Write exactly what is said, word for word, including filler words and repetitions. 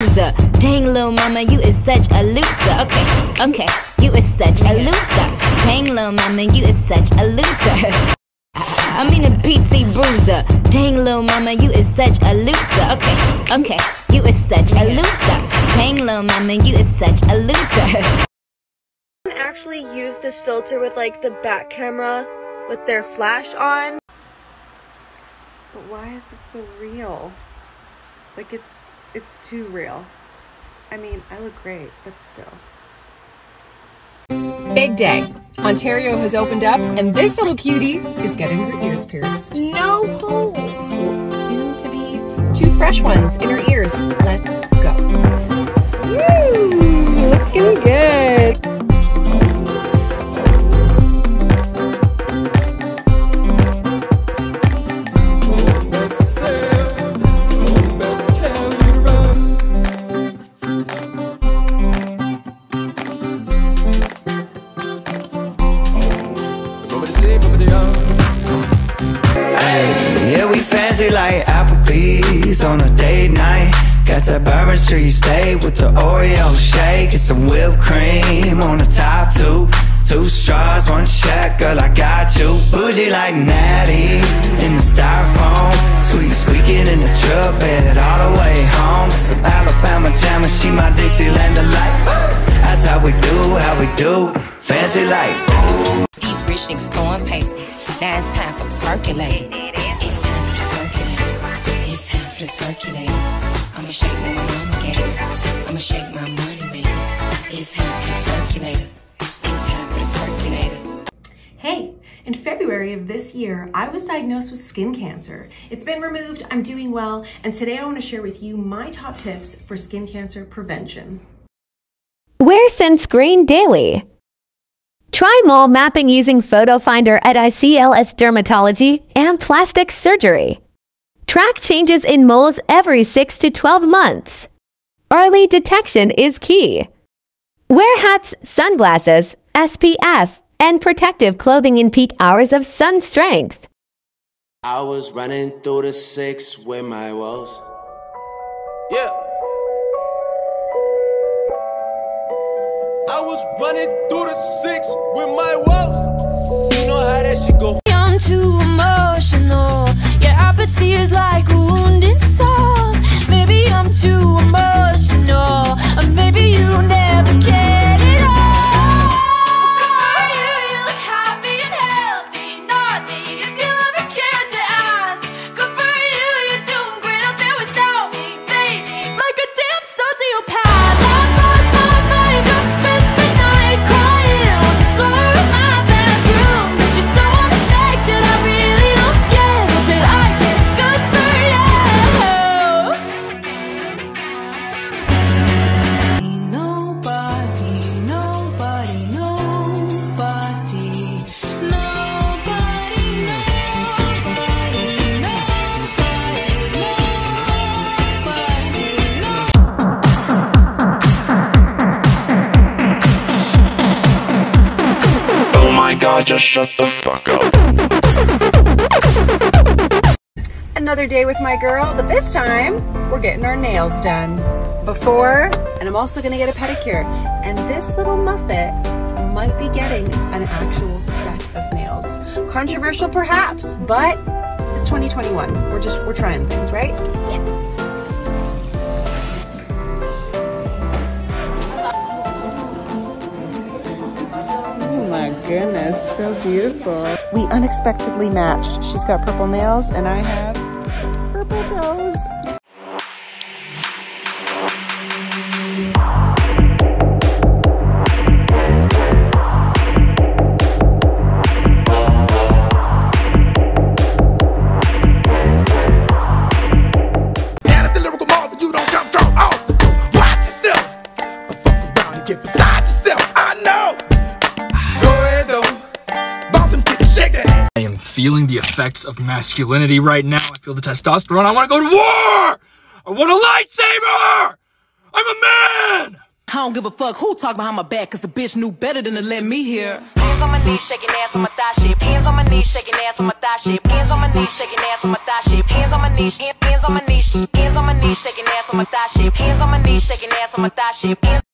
Dang little mama, you is such a loser. Okay, okay, you is such a loser. Dang little mama, you is such a loser. I mean a P T bruiser. Dang little mama, you is such a loser. Okay, okay, you is such a loser. Dang little mama, you is such a loser. You can actually use this filter with like the back camera with their flash on. But why is it so real? Like it's It's too real. I mean, I look great, but still. Big day. Ontario has opened up, and this little cutie is getting her ears pierced. No holes. Soon to be two fresh ones in her ears. Let's go. Woo! Looking good. Like Applebee's on a date night. Got that Bourbon Street steak with the Oreo shake and some whipped cream on the top two. Two straws, one check, girl, I got you. Bougie like Natty in the styrofoam. Squeaky squeaking in the truck bed all the way home. Some Alabama jammer, she my Dixieland delight. That's how we do, how we do. Fancy like these rich niggas throwing paper. Now it's time for percolate. Circulate. I'ma shake my money game. I'ma shake my money, baby. It's time for the circulator. It's time for the circulator. Hey, in February of this year, I was diagnosed with skin cancer. It's been removed, I'm doing well, and today I want to share with you my top tips for skin cancer prevention. Wear sunscreen daily. Try mole mapping using Photo Finder at I C L S Dermatology and Plastic Surgery. Track changes in moles every six to twelve months. Early detection is key. Wear hats, sunglasses, S P F, and protective clothing in peak hours of sun strength. I was running through the six with my woes. Yeah. I was running through the six with my woes. You know how that shit go. I'm too emotional. Apathy is like a wounded soul. Maybe I'm too emotional, or maybe you never get it all. For you, you look happy and healthy. Naughty, if you ever cared to ask. Good for you, you're doing great out there without me, baby. Like a damn sociopath, I lost my mind. I've spent the night crying on the floor of my bathroom. But you're so unaffected, I really don't get it. But I just shut the fuck up. Another day with my girl, but this time we're getting our nails done. Before, and I'm also gonna get a pedicure. And this little Muppet might be getting an actual set of nails. Controversial perhaps, but it's twenty twenty-one. We're just, we're trying things, right? Yeah. Goodness, so beautiful. We unexpectedly matched. She's got purple nails and I have purple toes. Feeling the effects of masculinity right now. I feel the testosterone. I want to go to war! I want a lightsaber! I'm a man! How don't give a fuck who talk behind my back, cause the bitch knew better than to let me hear. Hands on my knees, shaking ass on my thigh shit. Hands on my knees, shaking ass on my thigh shit. Hands on my knees, shaking ass on my thigh shit. Hands on my knees, hands on my knees, hands on my knees, shaking ass on my thigh shit. Hands on my knees, shaking ass on my thigh shit.